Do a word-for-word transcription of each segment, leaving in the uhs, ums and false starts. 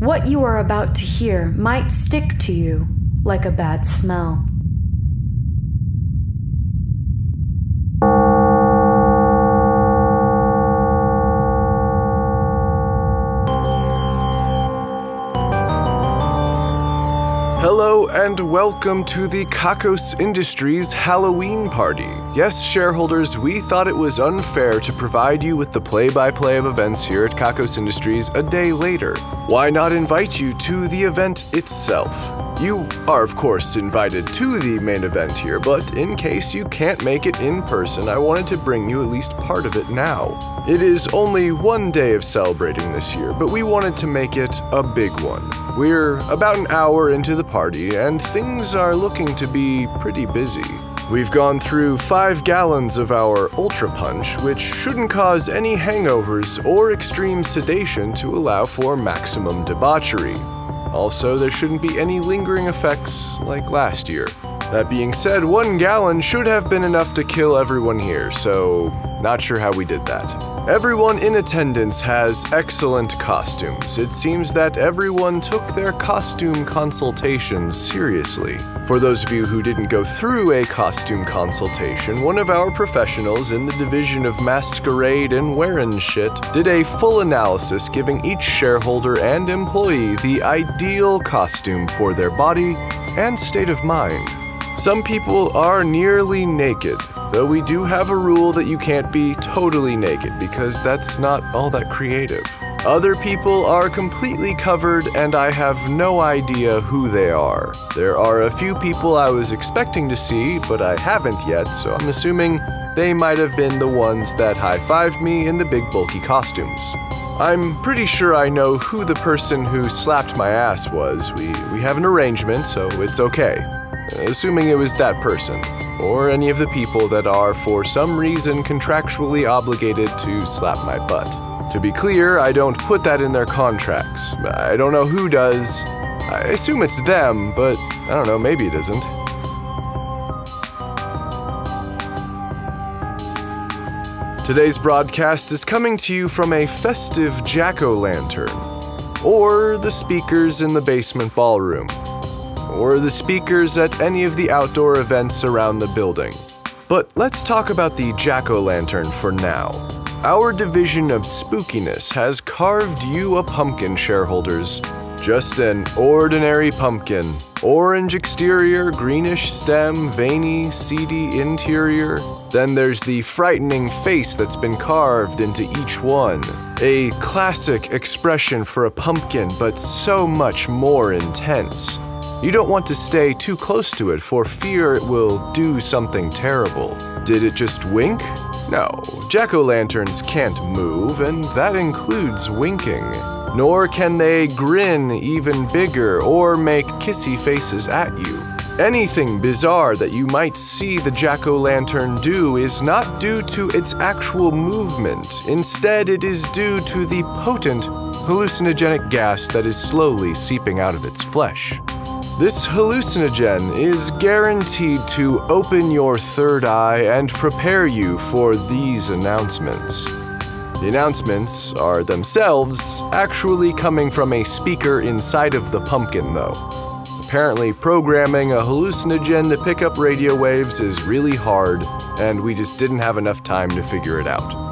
What you are about to hear might stick to you like a bad smell. Hello and welcome to the Kakos Industries Halloween Party. Yes, shareholders, we thought it was unfair to provide you with the play-by-play of events here at Kakos Industries a day later. Why not invite you to the event itself? You are, of course, invited to the main event here, but in case you can't make it in person, I wanted to bring you at least part of it now. It is only one day of celebrating this year, but we wanted to make it a big one. We're about an hour into the party, and things are looking to be pretty busy. We've gone through five gallons of our Ultra Punch, which shouldn't cause any hangovers or extreme sedation to allow for maximum debauchery. Also, there shouldn't be any lingering effects like last year. That being said, one gallon should have been enough to kill everyone here, so not sure how we did that. Everyone in attendance has excellent costumes. It seems that everyone took their costume consultations seriously. For those of you who didn't go through a costume consultation, one of our professionals in the division of masquerade and wearin' shit did a full analysis giving each shareholder and employee the ideal costume for their body and state of mind. Some people are nearly naked, though we do have a rule that you can't be totally naked because that's not all that creative. Other people are completely covered and I have no idea who they are. There are a few people I was expecting to see, but I haven't yet, so I'm assuming they might have been the ones that high-fived me in the big bulky costumes. I'm pretty sure I know who the person who slapped my ass was. We, we have an arrangement, so it's okay. Assuming it was that person, or any of the people that are for some reason contractually obligated to slap my butt. To be clear, I don't put that in their contracts. I don't know who does. I assume it's them, but I don't know, maybe it isn't. Today's broadcast is coming to you from a festive jack-o'-lantern, or the speakers in the basement ballroom, or the speakers at any of the outdoor events around the building. But let's talk about the jack-o'-lantern for now. Our division of spookiness has carved you a pumpkin, shareholders. Just an ordinary pumpkin. Orange exterior, greenish stem, veiny, seedy interior. Then there's the frightening face that's been carved into each one. A classic expression for a pumpkin, but so much more intense. You don't want to stay too close to it for fear it will do something terrible. Did it just wink? No, jack-o'-lanterns can't move, and that includes winking. Nor can they grin even bigger or make kissy faces at you. Anything bizarre that you might see the jack-o'-lantern do is not due to its actual movement. Instead, it is due to the potent hallucinogenic gas that is slowly seeping out of its flesh. This hallucinogen is guaranteed to open your third eye and prepare you for these announcements. The announcements are themselves actually coming from a speaker inside of the pumpkin, though. Apparently, programming a hallucinogen to pick up radio waves is really hard, and we just didn't have enough time to figure it out.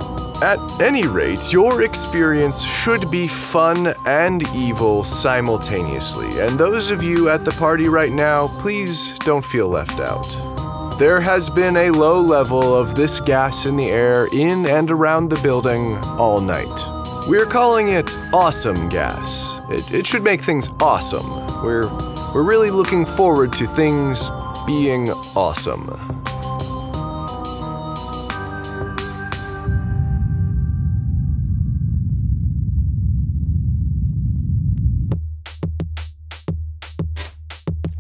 At any rate, your experience should be fun and evil simultaneously, and those of you at the party right now, please don't feel left out. There has been a low level of this gas in the air in and around the building all night. We're calling it awesome gas. It, it should make things awesome. We're, we're really looking forward to things being awesome.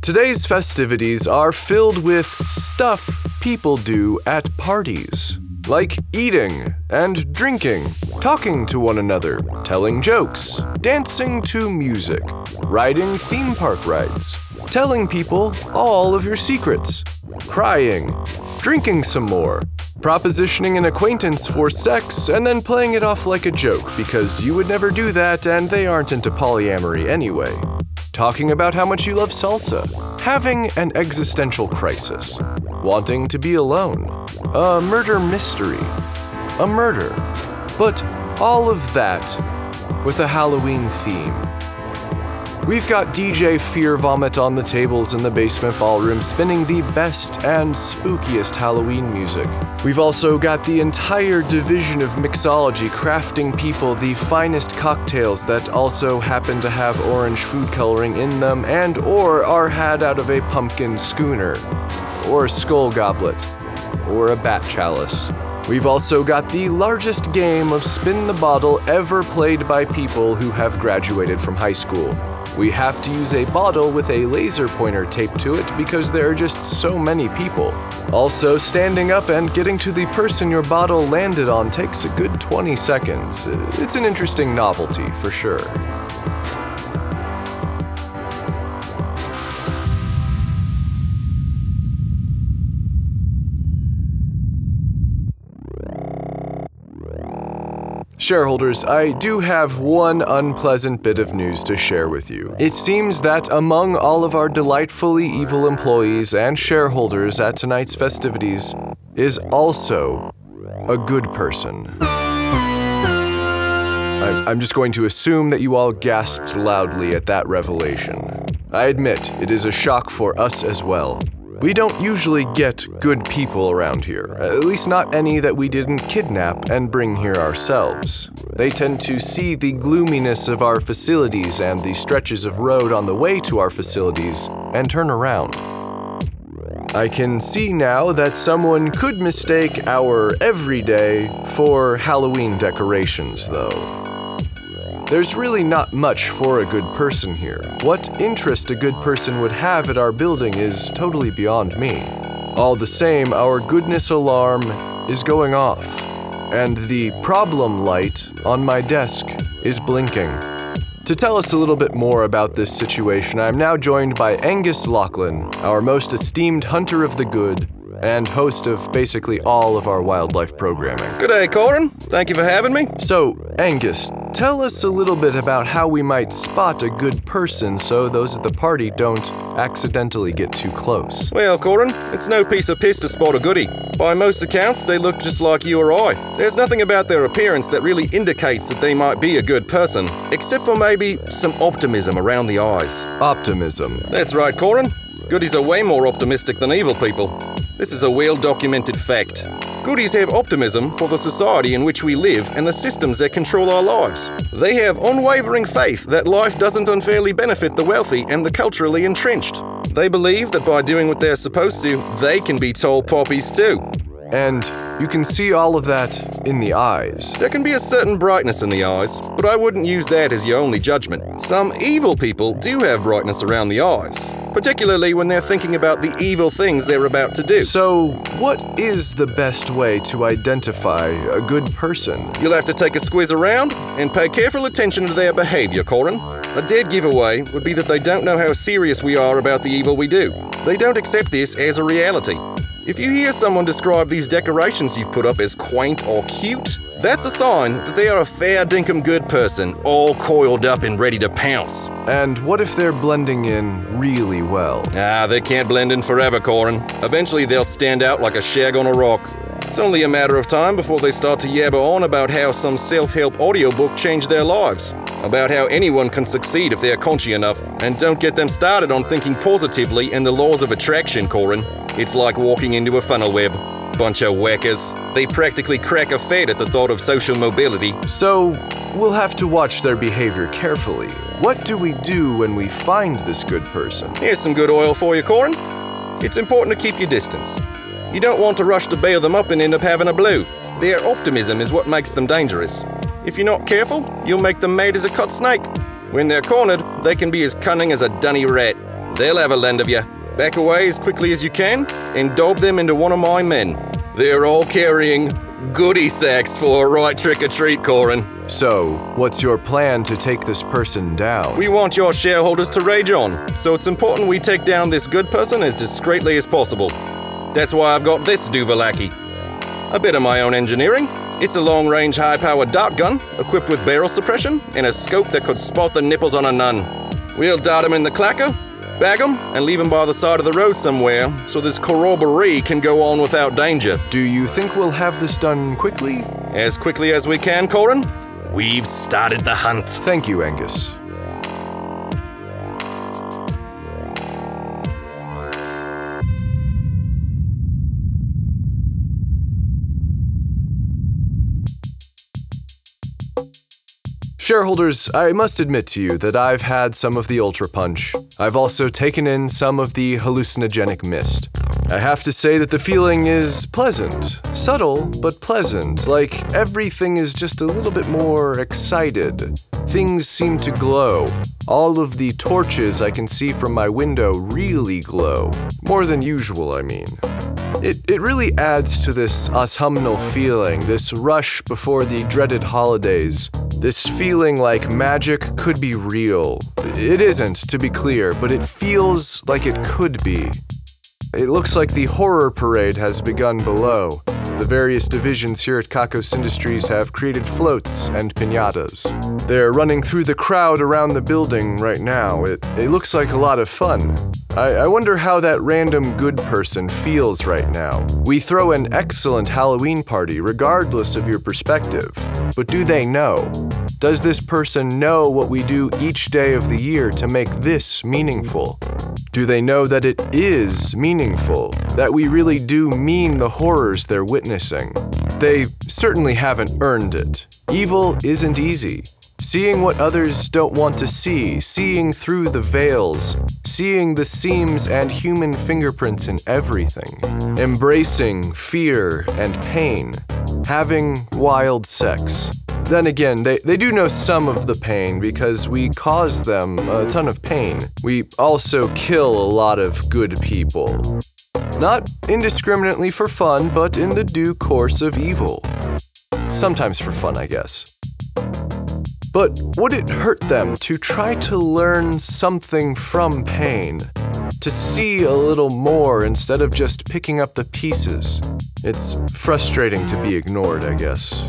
Today's festivities are filled with stuff people do at parties, like eating and drinking, talking to one another, telling jokes, dancing to music, riding theme park rides, telling people all of your secrets, crying, drinking some more, propositioning an acquaintance for sex and then playing it off like a joke because you would never do that and they aren't into polyamory anyway. Talking about how much you love salsa. Having an existential crisis. Wanting to be alone. A murder mystery. A murder. But all of that with a Halloween theme. We've got D J Fear Vomit on the tables in the basement ballroom spinning the best and spookiest Halloween music. We've also got the entire division of mixology crafting people the finest cocktails that also happen to have orange food coloring in them and or are had out of a pumpkin schooner, or a skull goblet, or a bat chalice. We've also got the largest game of spin the bottle ever played by people who have graduated from high school. We have to use a bottle with a laser pointer taped to it because there are just so many people. Also, standing up and getting to the person your bottle landed on takes a good twenty seconds. It's an interesting novelty, for sure. Shareholders, I do have one unpleasant bit of news to share with you. It seems that among all of our delightfully evil employees and shareholders at tonight's festivities is also a good person. I, I'm just going to assume that you all gasped loudly at that revelation. I admit, it is a shock for us as well. We don't usually get good people around here, at least not any that we didn't kidnap and bring here ourselves. They tend to see the gloominess of our facilities and the stretches of road on the way to our facilities and turn around. I can see now that someone could mistake our everyday for Halloween decorations, though. There's really not much for a good person here. What interest a good person would have at our building is totally beyond me. All the same, our goodness alarm is going off, and the problem light on my desk is blinking. To tell us a little bit more about this situation, I'm now joined by Angus Lachlan, our most esteemed hunter of the good, and host of basically all of our wildlife programming. G'day, Corin. Thank you for having me. So, Angus, tell us a little bit about how we might spot a good person so those at the party don't accidentally get too close. Well, Corin, it's no piece of piss to spot a goodie. By most accounts, they look just like you or I. There's nothing about their appearance that really indicates that they might be a good person, except for maybe some optimism around the eyes. Optimism. That's right, Corin. Goodies are way more optimistic than evil people. This is a well-documented fact. Goodies have optimism for the society in which we live and the systems that control our lives. They have unwavering faith that life doesn't unfairly benefit the wealthy and the culturally entrenched. They believe that by doing what they're supposed to, they can be tall poppies too. And you can see all of that in the eyes. There can be a certain brightness in the eyes, but I wouldn't use that as your only judgment. Some evil people do have brightness around the eyes, particularly when they're thinking about the evil things they're about to do. So, what is the best way to identify a good person? You'll have to take a squiz around and pay careful attention to their behavior, Corin. A dead giveaway would be that they don't know how serious we are about the evil we do. They don't accept this as a reality. If you hear someone describe these decorations you've put up as quaint or cute, that's a sign that they are a fair dinkum good person, all coiled up and ready to pounce. And what if they're blending in really well? Ah, they can't blend in forever, Corin. Eventually they'll stand out like a shag on a rock. It's only a matter of time before they start to yabber on about how some self-help audiobook changed their lives, about how anyone can succeed if they're conchy enough, and don't get them started on thinking positively and the laws of attraction, Corin. It's like walking into a funnel web. Bunch of whackers. They practically crack a fed at the thought of social mobility. So, we'll have to watch their behavior carefully. What do we do when we find this good person? Here's some good oil for you, Corin. It's important to keep your distance. You don't want to rush to bail them up and end up having a blue. Their optimism is what makes them dangerous. If you're not careful, you'll make them mad as a cod snake. When they're cornered, they can be as cunning as a dunny rat. They'll have a land of you. Back away as quickly as you can and dob them into one of my men. They're all carrying goodie sacks for a right trick-or-treat, Corin. So, what's your plan to take this person down? We want your shareholders to rage on, so it's important we take down this good person as discreetly as possible. That's why I've got this Duvalaki. a bit of my own engineering. It's a long-range, high-powered dart gun, equipped with barrel suppression and a scope that could spot the nipples on a nun. We'll dart him in the clacker, bag him, and leave him by the side of the road somewhere, so this corroboree can go on without danger. Do you think we'll have this done quickly? As quickly as we can, Corin. We've started the hunt. Thank you, Angus. Shareholders, I must admit to you that I've had some of the Ultra Punch. I've also taken in some of the hallucinogenic mist. I have to say that the feeling is pleasant. Subtle, but pleasant, like everything is just a little bit more excited. Things seem to glow. All of the torches I can see from my window really glow. More than usual, I mean. It, it really adds to this autumnal feeling, this rush before the dreaded holidays. This feeling like magic could be real. It isn't, to be clear, but it feels like it could be. It looks like the horror parade has begun below. The various divisions here at Kakos Industries have created floats and piñatas. They're running through the crowd around the building right now. It, it looks like a lot of fun. I, I wonder how that random good person feels right now. We throw an excellent Halloween party regardless of your perspective. But do they know? Does this person know what we do each day of the year to make this meaningful? Do they know that it is meaningful, that we really do mean the horrors they're witnessing? They certainly haven't earned it. Evil isn't easy. Seeing what others don't want to see, seeing through the veils, seeing the seams and human fingerprints in everything, embracing fear and pain, having wild sex. Then again, they, they do know some of the pain because we cause them a ton of pain. We also kill a lot of good people. Not indiscriminately for fun, but in the due course of evil. Sometimes for fun, I guess. But would it hurt them to try to learn something from pain? To see a little more instead of just picking up the pieces? It's frustrating to be ignored, I guess.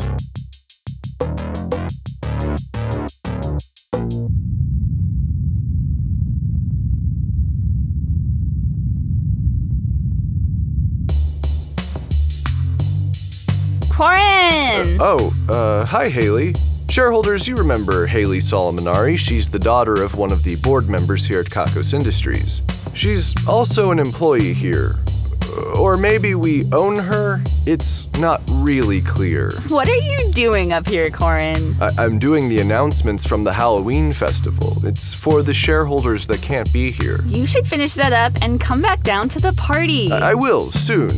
Corin! Uh, oh, uh, hi, Haley. Shareholders, you remember Haley Solomonari. She's the daughter of one of the board members here at Kakos Industries. She's also an employee here. Or maybe we own her? It's not really clear. What are you doing up here, Corin? I I'm doing the announcements from the Halloween festival. It's for the shareholders that can't be here. You should finish that up and come back down to the party. I, I will, soon.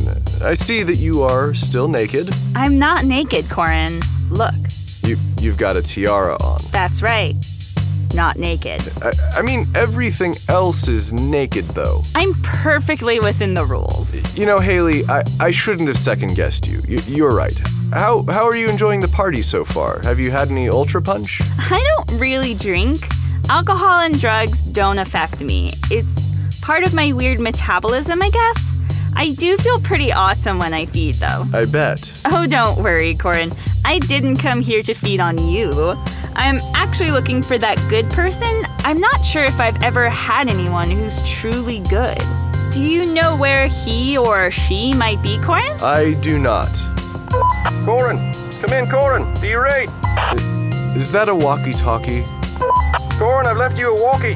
I see that you are still naked. I'm not naked, Corin. Look. You, you've got a tiara on. That's right. Not naked. I, I mean, everything else is naked, though. I'm perfectly within the rules. You know, Haley, I, I shouldn't have second-guessed you. you. You're right. How how are you enjoying the party so far? Have you had any Ultra Punch? I don't really drink. Alcohol and drugs don't affect me. It's part of my weird metabolism, I guess. I do feel pretty awesome when I feed, though. I bet. Oh, don't worry, Corin. I didn't come here to feed on you. I'm actually looking for that good person. I'm not sure if I've ever had anyone who's truly good. Do you know where he or she might be, Corin? I do not. Corin, come in, Corin. Be right. Is that a walkie-talkie? Corin, I've left you a walkie.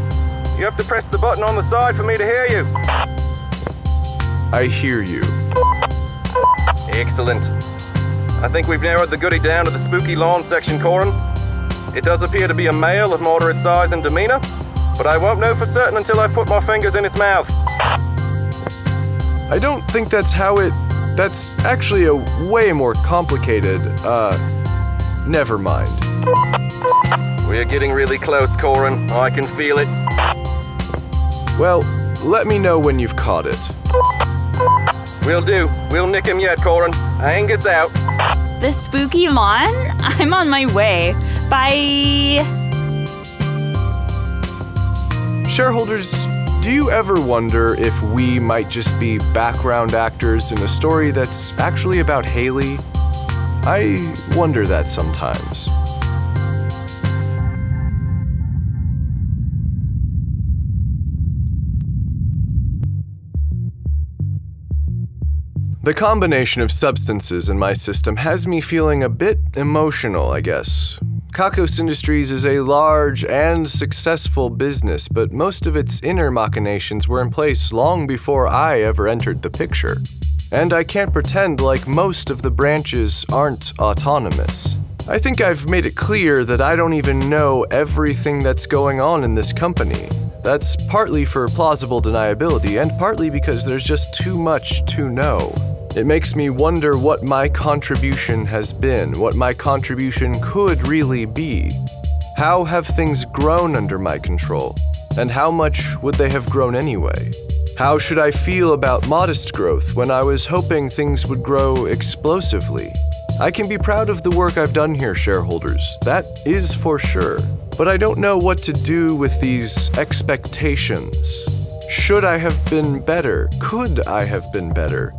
You have to press the button on the side for me to hear you. I hear you. Excellent. I think we've narrowed the goodie down to the spooky lawn section, Corin. It does appear to be a male of moderate size and demeanor, but I won't know for certain until I put my fingers in its mouth. I don't think that's how it... That's actually a way more complicated... Uh... Never mind. We're getting really close, Corin. I can feel it. Well, let me know when you've caught it. Will do. We'll nick him yet, Corin. Angus out. The spooky lawn? I'm on my way. Bye. Shareholders, Do you ever wonder if we might just be background actors in a story that's actually about Haley? I wonder that sometimes. The combination of substances in my system has me feeling a bit emotional, I guess. Kakos Industries is a large and successful business, but most of its inner machinations were in place long before I ever entered the picture. And I can't pretend like most of the branches aren't autonomous. I think I've made it clear that I don't even know everything that's going on in this company. That's partly for plausible deniability, and partly because there's just too much to know. It makes me wonder what my contribution has been, what my contribution could really be. How have things grown under my control? And how much would they have grown anyway? How should I feel about modest growth when I was hoping things would grow explosively? I can be proud of the work I've done here, shareholders. That is for sure. But I don't know what to do with these expectations. Should I have been better? Could I have been better?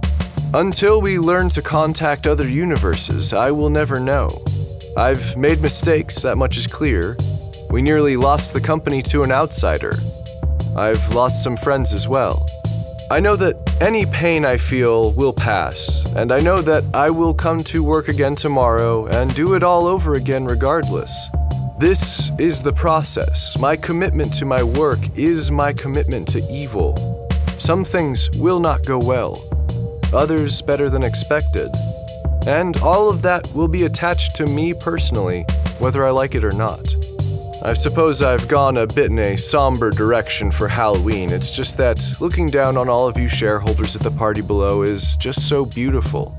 Until we learn to contact other universes, I will never know. I've made mistakes, that much is clear. We nearly lost the company to an outsider. I've lost some friends as well. I know that any pain I feel will pass, and I know that I will come to work again tomorrow and do it all over again regardless. This is the process. My commitment to my work is my commitment to evil. Some things will not go well. Others better than expected. And all of that will be attached to me personally, whether I like it or not. I suppose I've gone a bit in a somber direction for Halloween. It's just that looking down on all of you shareholders at the party below is just so beautiful.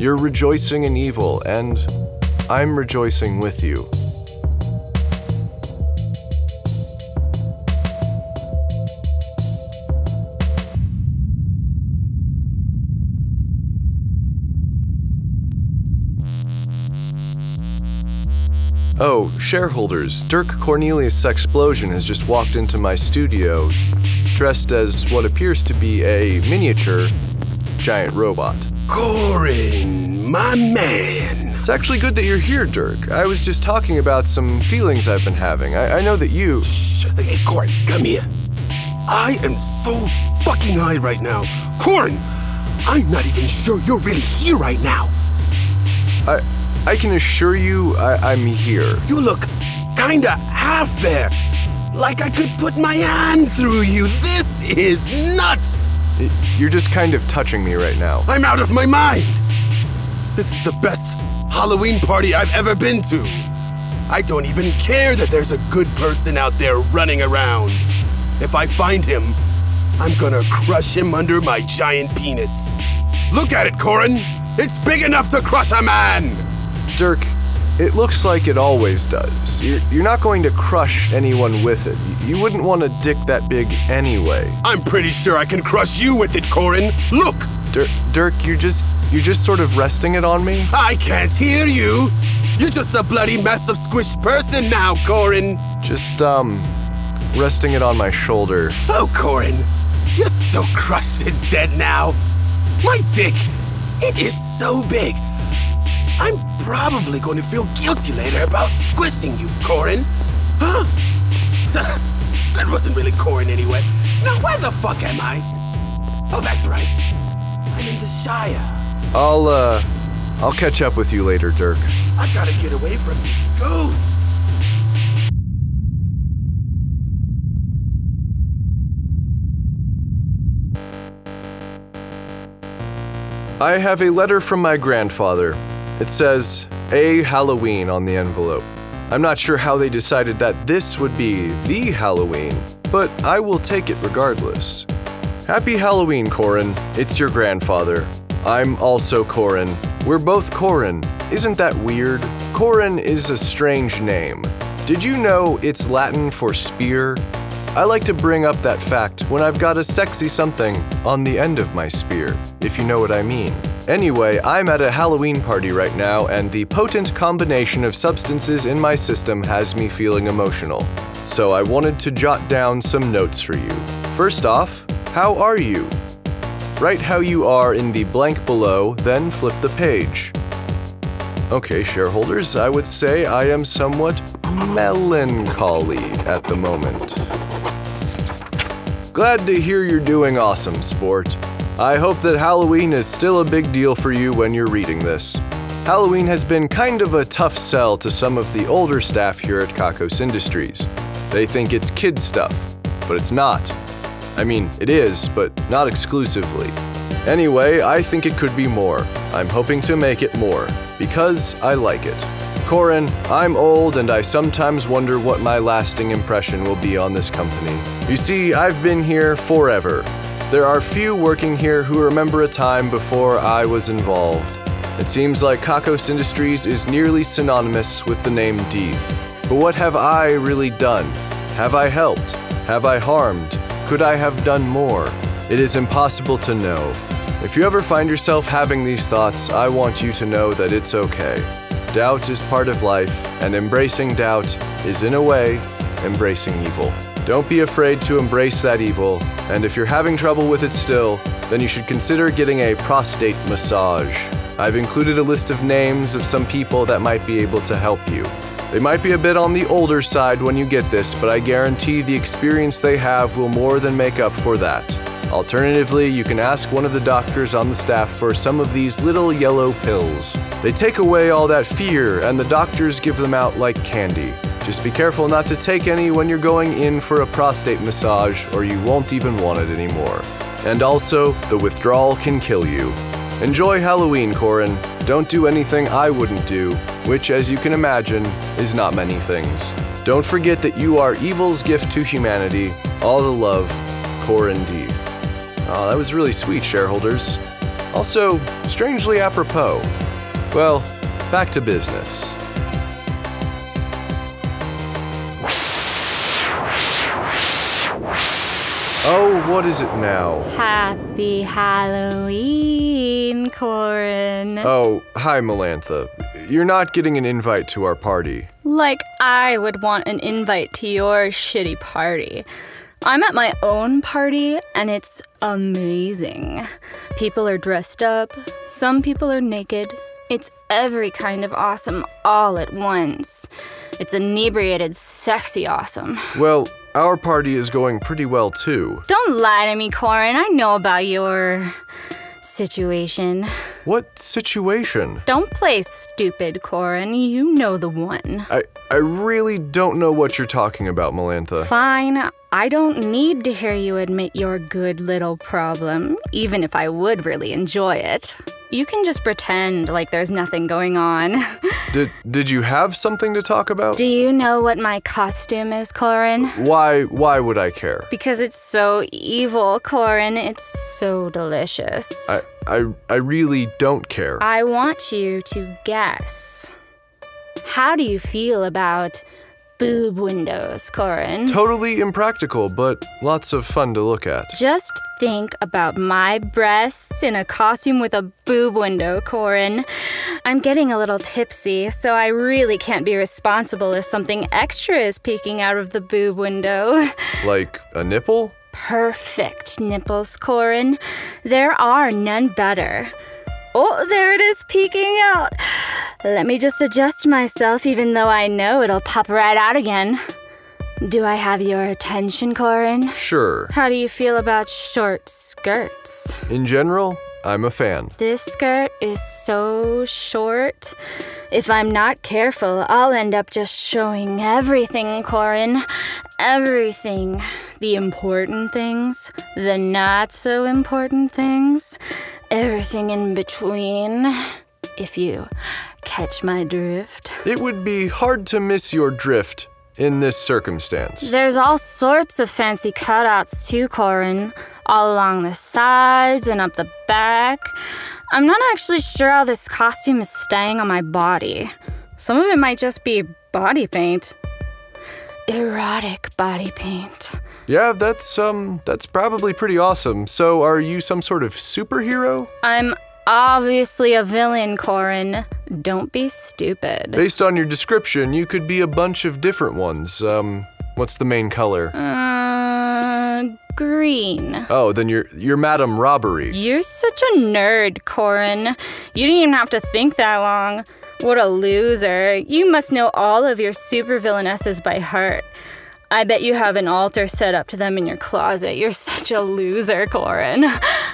You're rejoicing in evil, and I'm rejoicing with you. Oh, shareholders, Dirk Cornelius' explosion has just walked into my studio, dressed as what appears to be a miniature giant robot. Corin, my man! It's actually good that you're here, Dirk. I was just talking about some feelings I've been having. I, I know that you... Shh! Hey, Corin, come here. I am so fucking high right now. Corin, I'm not even sure you're really here right now. I... I can assure you I I'm here. You look kinda half there. Like I could put my hand through you. This is nuts! You're just kind of touching me right now. I'm out of my mind! This is the best Halloween party I've ever been to. I don't even care that there's a good person out there running around. If I find him, I'm gonna crush him under my giant penis. Look at it, Corin! It's big enough to crush a man! Dirk, it looks like it always does. You're, you're not going to crush anyone with it. You wouldn't want a dick that big anyway. I'm pretty sure I can crush you with it, Corin. Look! Dirk, Dirk, you're just, you're just sort of resting it on me? I can't hear you! You're just a bloody mess of squished person now, Corin! Just, um, resting it on my shoulder. Oh, Corin, you're so crushed and dead now. My dick, it is so big. I'm probably going to feel guilty later about squishing you, Corin. Huh? That wasn't really Corin anyway. Now where the fuck am I? Oh, that's right. I'm in the Shire. I'll, uh, I'll catch up with you later, Dirk. I gotta get away from these ghosts. I have a letter from my grandfather. It says, "A Halloween" on the envelope. I'm not sure how they decided that this would be the Halloween, but I will take it regardless. Happy Halloween, Corin. It's your grandfather. I'm also Corin. We're both Corin. Isn't that weird? Corin is a strange name. Did you know it's Latin for spear? I like to bring up that fact when I've got a sexy something on the end of my spear, if you know what I mean. Anyway, I'm at a Halloween party right now, and the potent combination of substances in my system has me feeling emotional. So I wanted to jot down some notes for you. First off, how are you? Write how you are in the blank below, then flip the page. Okay, shareholders, I would say I am somewhat melancholy at the moment. Glad to hear you're doing awesome, sport. I hope that Halloween is still a big deal for you when you're reading this. Halloween has been kind of a tough sell to some of the older staff here at Kakos Industries. They think it's kid stuff, but it's not. I mean, it is, but not exclusively. Anyway, I think it could be more. I'm hoping to make it more, because I like it. Corin, I'm old and I sometimes wonder what my lasting impression will be on this company. You see, I've been here forever. There are few working here who remember a time before I was involved. It seems like Kakos Industries is nearly synonymous with the name Deve. But what have I really done? Have I helped? Have I harmed? Could I have done more? It is impossible to know. If you ever find yourself having these thoughts, I want you to know that it's okay. Doubt is part of life, and embracing doubt is, in a way, embracing evil. Don't be afraid to embrace that evil, and if you're having trouble with it still, then you should consider getting a prostate massage. I've included a list of names of some people that might be able to help you. They might be a bit on the older side when you get this, but I guarantee the experience they have will more than make up for that. Alternatively, you can ask one of the doctors on the staff for some of these little yellow pills. They take away all that fear, and the doctors give them out like candy. Just be careful not to take any when you're going in for a prostate massage, or you won't even want it anymore. And also, the withdrawal can kill you. Enjoy Halloween, Corin. Don't do anything I wouldn't do, which, as you can imagine, is not many things. Don't forget that you are evil's gift to humanity. All the love, Corin Deve. Oh, that was really sweet, shareholders. Also, strangely apropos. Well, back to business. Oh, what is it now? Happy Halloween, Corin. Oh, hi, Melantha. You're not getting an invite to our party. Like I would want an invite to your shitty party. I'm at my own party, and it's amazing. People are dressed up. Some people are naked. It's every kind of awesome all at once. It's inebriated, sexy awesome. Well, our party is going pretty well, too. Don't lie to me, Corin. I know about your situation. What situation? Don't play stupid, Corin. You know the one. I, I really don't know what you're talking about, Melantha. Fine. I don't need to hear you admit your good little problem, even if I would really enjoy it. You can just pretend like there's nothing going on. Did, did you have something to talk about? Do you know what my costume is, Corin? Why, why would I care? Because it's so evil, Corin. It's so delicious. I, I, I really don't care. I want you to guess. How do you feel about boob windows, Corin? Totally impractical, but lots of fun to look at. Just think about my breasts in a costume with a boob window, Corin. I'm getting a little tipsy, so I really can't be responsible if something extra is peeking out of the boob window. Like a nipple? Perfect nipples, Corin. There are none better. Oh, there it is peeking out. Let me just adjust myself, even though I know it'll pop right out again. Do I have your attention, Corin? Sure. How do you feel about short skirts? In general, I'm a fan. This skirt is so short. If I'm not careful, I'll end up just showing everything, Corin. Everything. The important things, the not-so-important things, everything in between, if you catch my drift. It would be hard to miss your drift in this circumstance. There's all sorts of fancy cutouts too, Corin. All along the sides and up the back. I'm not actually sure how this costume is staying on my body. Some of it might just be body paint. Erotic body paint. Yeah, that's, um, that's probably pretty awesome. So are you some sort of superhero? I'm obviously a villain, Corin. Don't be stupid. Based on your description, you could be a bunch of different ones. Um, what's the main color? Uh... green. Oh, then you're you're Madame Robbery. You're such a nerd, Corin. You didn't even have to think that long. What a loser. You must know all of your supervillainesses by heart. I bet you have an altar set up to them in your closet. You're such a loser, Corin.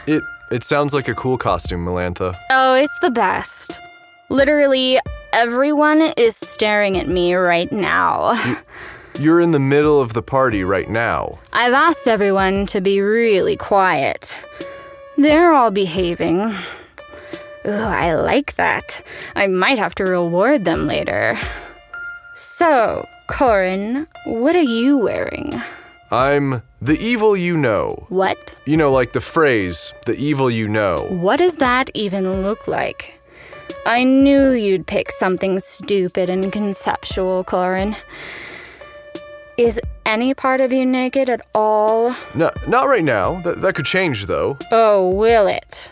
It it sounds like a cool costume, Melantha. Oh, it's the best. Literally everyone is staring at me right now. You, you're in the middle of the party right now. I've asked everyone to be really quiet. They're all behaving. Ooh, I like that. I might have to reward them later. So, Corin, what are you wearing? I'm the evil you know. What? You know, like the phrase, the evil you know. What does that even look like? I knew you'd pick something stupid and conceptual, Corin. Is any part of you naked at all? No, not right now. That, that could change, though. Oh, will it?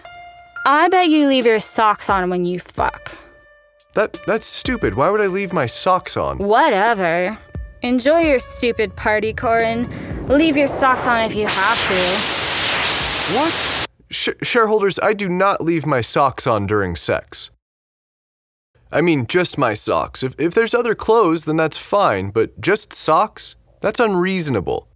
I bet you leave your socks on when you fuck. That, that's stupid. Why would I leave my socks on? Whatever. Enjoy your stupid party, Corin. Leave your socks on if you have to. What? Sh shareholders, I do not leave my socks on during sex. I mean, just my socks. If, if there's other clothes, then that's fine, but just socks? That's unreasonable.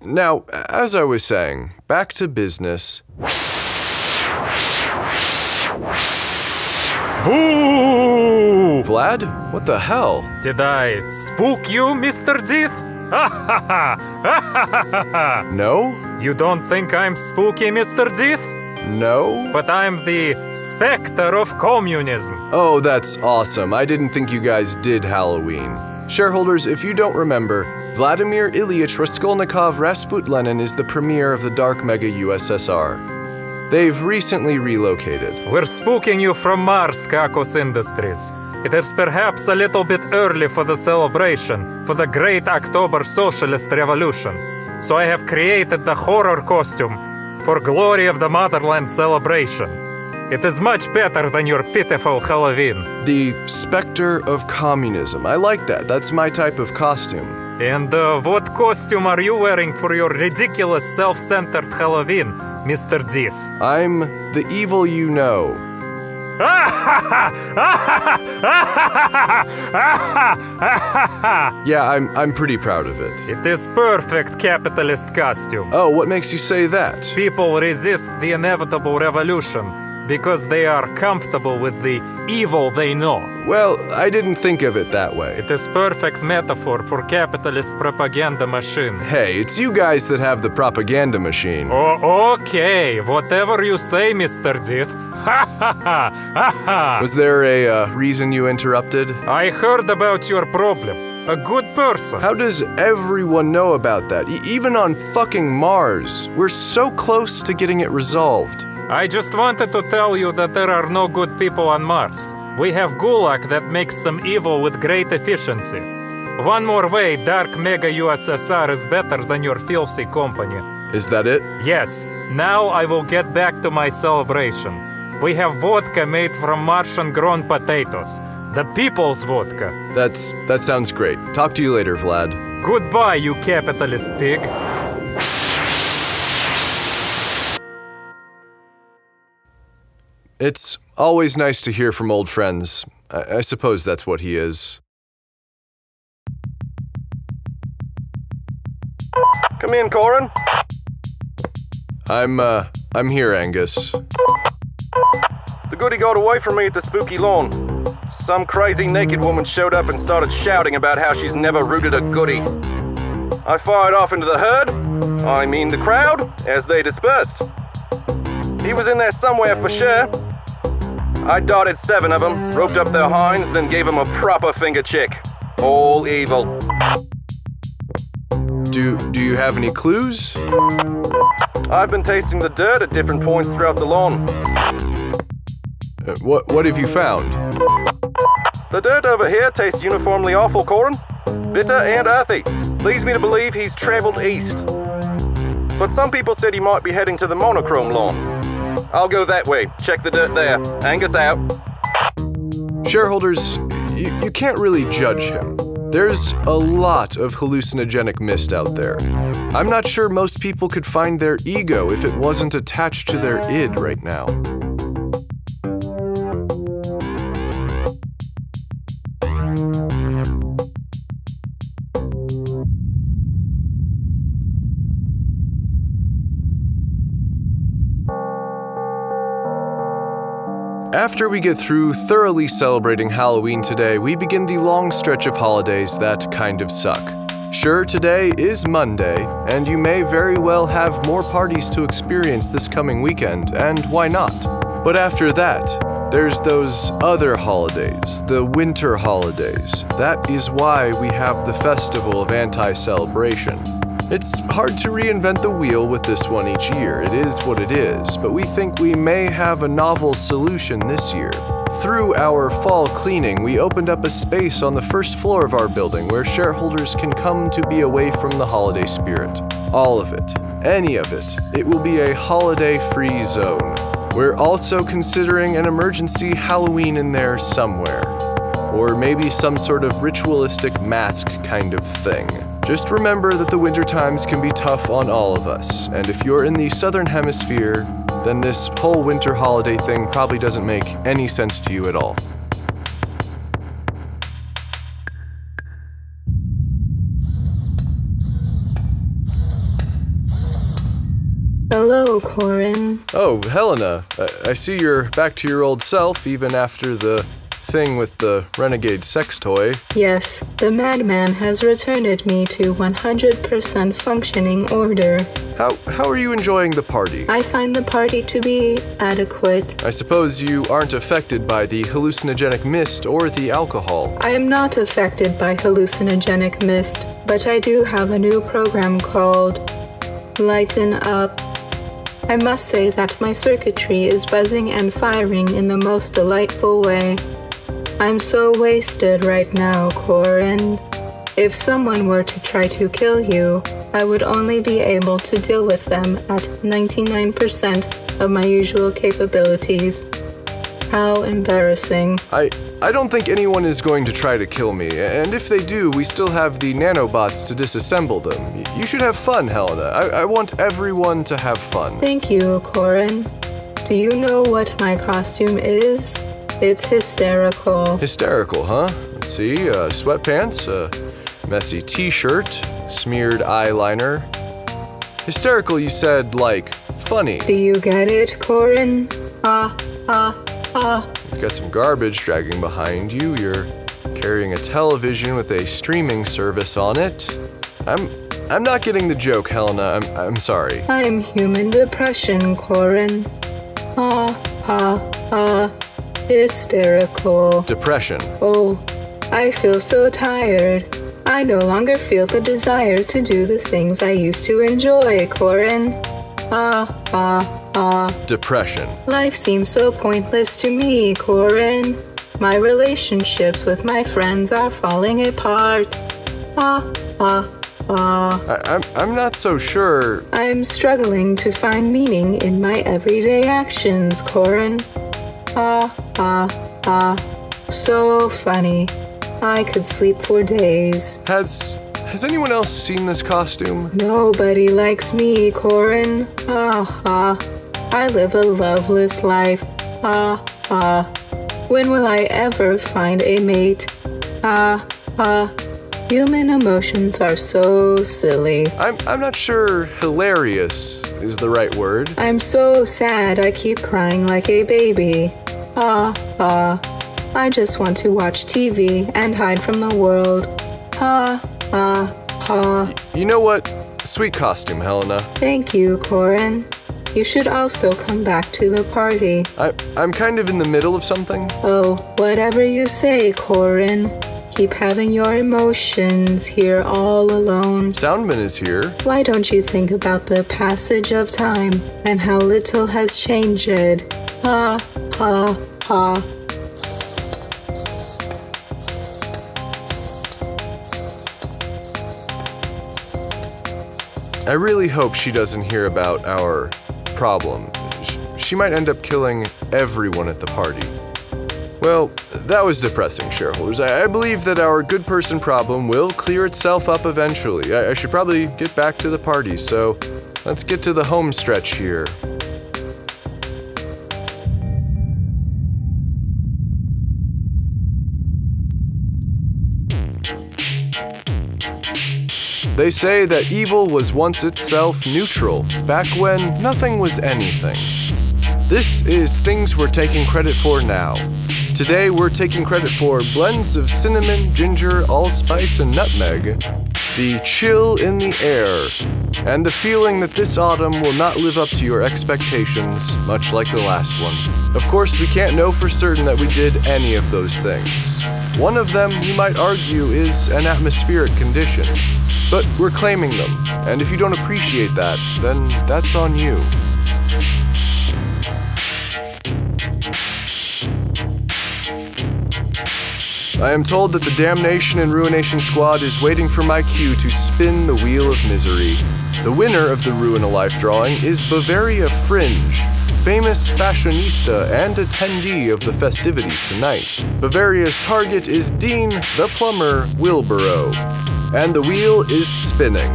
Now, as I was saying, back to business. Boo! Vlad, what the hell? Did I spook you, Mister Diff? Ha ha ha! Ha ha ha! No? You don't think I'm spooky, Mister Diff? No? But I'm the specter of communism. Oh, that's awesome. I didn't think you guys did Halloween. Shareholders, if you don't remember, Vladimir Ilyich Raskolnikov Rasput Lenin is the premier of the Dark Mega U S S R. They've recently relocated. We're spooking you from Mars, Kakos Industries. It is perhaps a little bit early for the celebration, for the great October Socialist Revolution. So I have created the horror costume for Glory of the Motherland celebration. It is much better than your pitiful Halloween. The specter of communism. I like that. That's my type of costume. And uh, what costume are you wearing for your ridiculous self-centered Halloween, Mister Diz? I'm the evil you know. Yeah, I'm I'm pretty proud of it. It is perfect capitalist costume. Oh, what makes you say that? People resist the inevitable revolution because they are comfortable with the evil they know. Well, I didn't think of it that way. It is perfect metaphor for capitalist propaganda machine. Hey, it's you guys that have the propaganda machine. Oh, okay. Whatever you say, Mister Diff. Ha ha ha! Ha ha! Was there a uh, reason you interrupted? I heard about your problem. A good person. How does everyone know about that? E- even on fucking Mars. We're so close to getting it resolved. I just wanted to tell you that there are no good people on Mars. We have Gulag that makes them evil with great efficiency. One more way Dark Mega U S S R is better than your filthy company. Is that it? Yes. Now I will get back to my celebration. We have vodka made from Martian-grown potatoes. The people's vodka. That's... that sounds great. Talk to you later, Vlad. Goodbye, you capitalist pig. It's always nice to hear from old friends. I, I suppose that's what he is. Come in, Corin. I'm, uh, I'm here, Angus. The goody got away from me at the spooky lawn. Some crazy naked woman showed up and started shouting about how she's never rooted a goody. I fired off into the herd, I mean the crowd, as they dispersed. He was in there somewhere for sure. I dotted seven of them, roped up their hinds, then gave them a proper finger check. All evil. Do, do you have any clues? I've been tasting the dirt at different points throughout the lawn. Uh, what, what have you found? The dirt over here tastes uniformly awful, Corin. Bitter and earthy. Leads me to believe he's traveled east. But some people said he might be heading to the monochrome lawn. I'll go that way. Check the dirt there. Angus out. Shareholders, you, you can't really judge him. There's a lot of hallucinogenic mist out there. I'm not sure most people could find their ego if it wasn't attached to their id right now. After we get through thoroughly celebrating Halloween today, we begin the long stretch of holidays that kind of suck. Sure, today is Monday, and you may very well have more parties to experience this coming weekend, and why not? But after that, there's those other holidays, the winter holidays. That is why we have the Festival of Anti-Celebration. It's hard to reinvent the wheel with this one each year, it is what it is, but we think we may have a novel solution this year. Through our fall cleaning, we opened up a space on the first floor of our building where shareholders can come to be away from the holiday spirit. All of it. Any of it. It will be a holiday-free zone. We're also considering an emergency Halloween in there somewhere. Or maybe some sort of ritualistic mask kind of thing. Just remember that the winter times can be tough on all of us, and if you're in the Southern Hemisphere, then this whole winter holiday thing probably doesn't make any sense to you at all. Hello, Corin. Oh, Helena. I, I see you're back to your old self even after the thing with the renegade sex toy. Yes, the madman has returned me to one hundred percent functioning order. How, how are you enjoying the party? I find the party to be adequate. I suppose you aren't affected by the hallucinogenic mist or the alcohol. I am not affected by hallucinogenic mist, but I do have a new program called Lighten Up. I must say that my circuitry is buzzing and firing in the most delightful way. I'm so wasted right now, Corin. If someone were to try to kill you, I would only be able to deal with them at ninety-nine percent of my usual capabilities. How embarrassing. I, I don't think anyone is going to try to kill me, and if they do, we still have the nanobots to disassemble them. You should have fun, Helena. I, I want everyone to have fun. Thank you, Corin. Do you know what my costume is? It's hysterical. Hysterical, huh? Let's see, uh, sweatpants, a messy t-shirt, smeared eyeliner. Hysterical, you said, like, funny. Do you get it, Corin? Ah, ah, ah. You've got some garbage dragging behind you. You're carrying a television with a streaming service on it. I'm, I'm not getting the joke, Helena. I'm, I'm sorry. I'm human depression, Corin. Ah, ah, ah. Hysterical. Depression. Oh, I feel so tired. I no longer feel the desire to do the things I used to enjoy, Corin. Ah, ah, ah. Depression. Life seems so pointless to me, Corin. My relationships with my friends are falling apart. Ah, ah, ah. I, I'm, I'm not so sure. I'm struggling to find meaning in my everyday actions, Corin. Ah, ah, ah. So funny. I could sleep for days. Has has anyone else seen this costume? Nobody likes me, Corin. Ah, ah. I live a loveless life. Ah, ah. When will I ever find a mate? Ah, ah. Human emotions are so silly. I'm, I'm not sure hilarious is the right word. I'm so sad I keep crying like a baby. Ah, ah, I just want to watch T V and hide from the world. Ah, ah, ah. You know what? Sweet costume, Helena. Thank you, Corin. You should also come back to the party. I, I'm kind of in the middle of something. Oh, whatever you say, Corin. Keep having your emotions here all alone. Soundman is here. Why don't you think about the passage of time and how little has changed? Ha, ha, ha. I really hope she doesn't hear about our problem. She might end up killing everyone at the party. Well, that was depressing, shareholders. I, I believe that our good person problem will clear itself up eventually. I, I should probably get back to the party, so let's get to the home stretch here. They say that evil was once itself neutral, back when nothing was anything. This is things we're taking credit for now. Today we're taking credit for blends of cinnamon, ginger, allspice, and nutmeg, the chill in the air, and the feeling that this autumn will not live up to your expectations, much like the last one. Of course, we can't know for certain that we did any of those things. One of them, you might argue, is an atmospheric condition. But we're claiming them, and if you don't appreciate that, then that's on you. I am told that the Damnation and Ruination Squad is waiting for my cue to spin the Wheel of Misery. The winner of the Ruin-A-Life Drawing is Bavaria Fringe, famous fashionista and attendee of the festivities tonight. Bavaria's target is Dean the Plumber Wilburrow. And the wheel is spinning.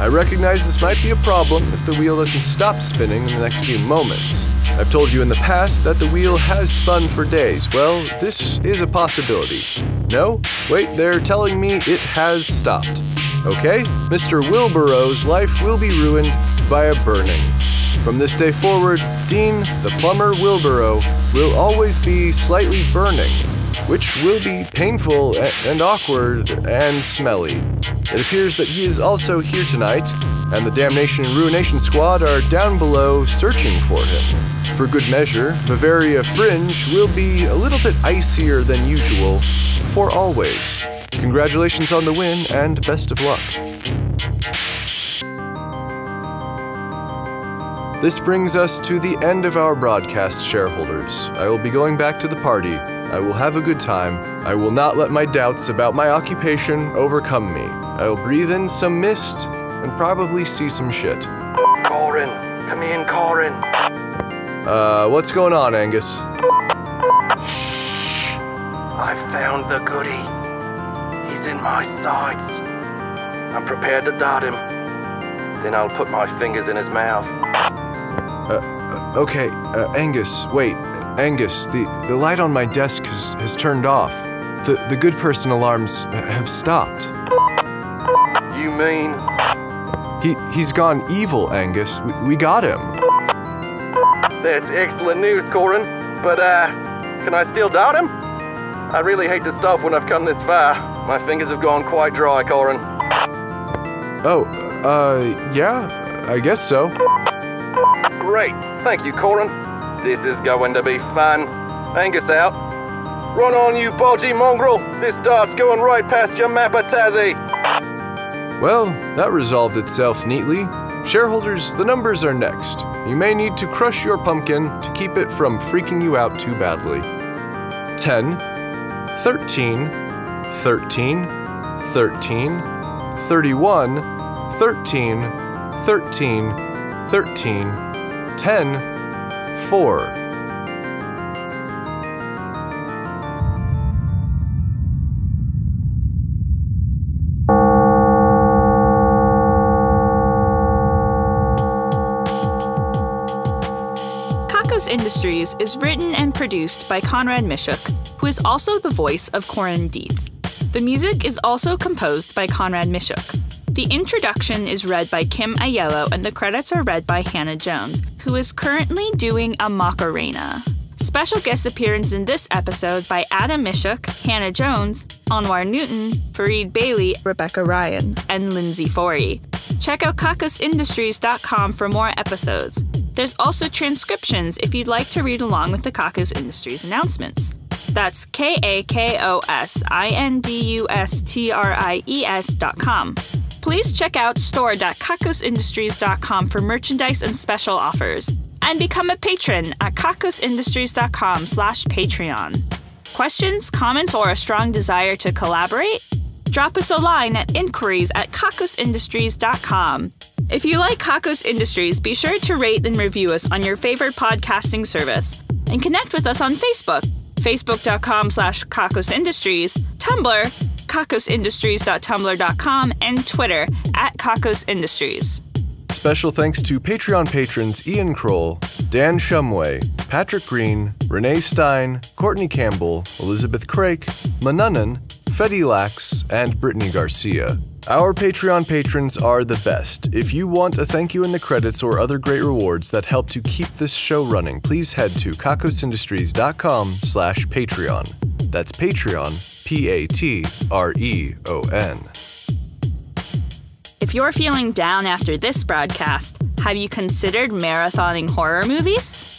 I recognize this might be a problem if the wheel doesn't stop spinning in the next few moments. I've told you in the past that the wheel has spun for days. Well, this is a possibility. No? Wait, they're telling me it has stopped. Okay, Mister Wilburrow's life will be ruined by a burning. From this day forward, Dean the Plumber Wilburrow will always be slightly burning, which will be painful and awkward and smelly. It appears that he is also here tonight, and the Damnation and Ruination Squad are down below searching for him. For good measure, Bavaria Fringe will be a little bit icier than usual, for always. Congratulations on the win, and best of luck. This brings us to the end of our broadcast, shareholders. I will be going back to the party. I will have a good time. I will not let my doubts about my occupation overcome me. I will breathe in some mist and probably see some shit. Corin, come in, Corin. Uh, what's going on, Angus? Shh. I found the goodie. He's in my sights. I'm prepared to dart him. Then I'll put my fingers in his mouth. Uh, okay, uh, Angus, wait. Angus, the, the light on my desk has, has turned off. The, the good person alarms have stopped. You mean? He, he's gone evil, Angus. We, we got him. That's excellent news, Corin. But, uh, can I still doubt him? I really hate to stop when I've come this far. My fingers have gone quite dry, Corin. Oh, uh, yeah, I guess so. Great. Thank you, Corin. This is going to be fun. Angus out. Run on, you bodgy mongrel. This dart's going right past your mapper, Tazzy. Well, that resolved itself neatly. Shareholders, the numbers are next. You may need to crush your pumpkin to keep it from freaking you out too badly. ten, thirteen, thirteen, thirteen, thirty-one, thirteen, thirteen, thirteen, ten, Four. Kakos Industries is written and produced by Conrad Mishuk, who is also the voice of Corin Deve. The music is also composed by Conrad Mishuk. The introduction is read by Kim Ayello and the credits are read by Hannah Jones, who is currently doing a Macarena. Special guest appearance in this episode by Adam Mishuk, Hannah Jones, Anwar Newton, Fareed Bailey, Rebecca Ryan, and Lindsay Forey. Check out kakos industries dot com for more episodes. There's also transcriptions if you'd like to read along with the Kakos Industries announcements. That's K A K O S I N D U S T R I E S dot com. Please check out store dot kakos industries dot com for merchandise and special offers. And become a patron at kakos industries dot com slash patreon. Questions, comments, or a strong desire to collaborate? Drop us a line at inquiries at kakos industries dot com. If you like Kakos Industries, be sure to rate and review us on your favorite podcasting service. And connect with us on Facebook. facebook.com slash Kakos Industries, Tumblr, kakos industries dot tumblr dot com, and Twitter, at Kakos Industries. Special thanks to Patreon patrons Ian Kroll, Dan Shumway, Patrick Green, Renee Stein, Courtney Campbell, Elizabeth Craik, Manunnan, Fetty Lax, and Brittany Garcia. Our Patreon patrons are the best. If you want a thank you in the credits or other great rewards that help to keep this show running, please head to kakosindustries.com slash Patreon. That's Patreon, P A T R E O N. If you're feeling down after this broadcast, have you considered marathoning horror movies?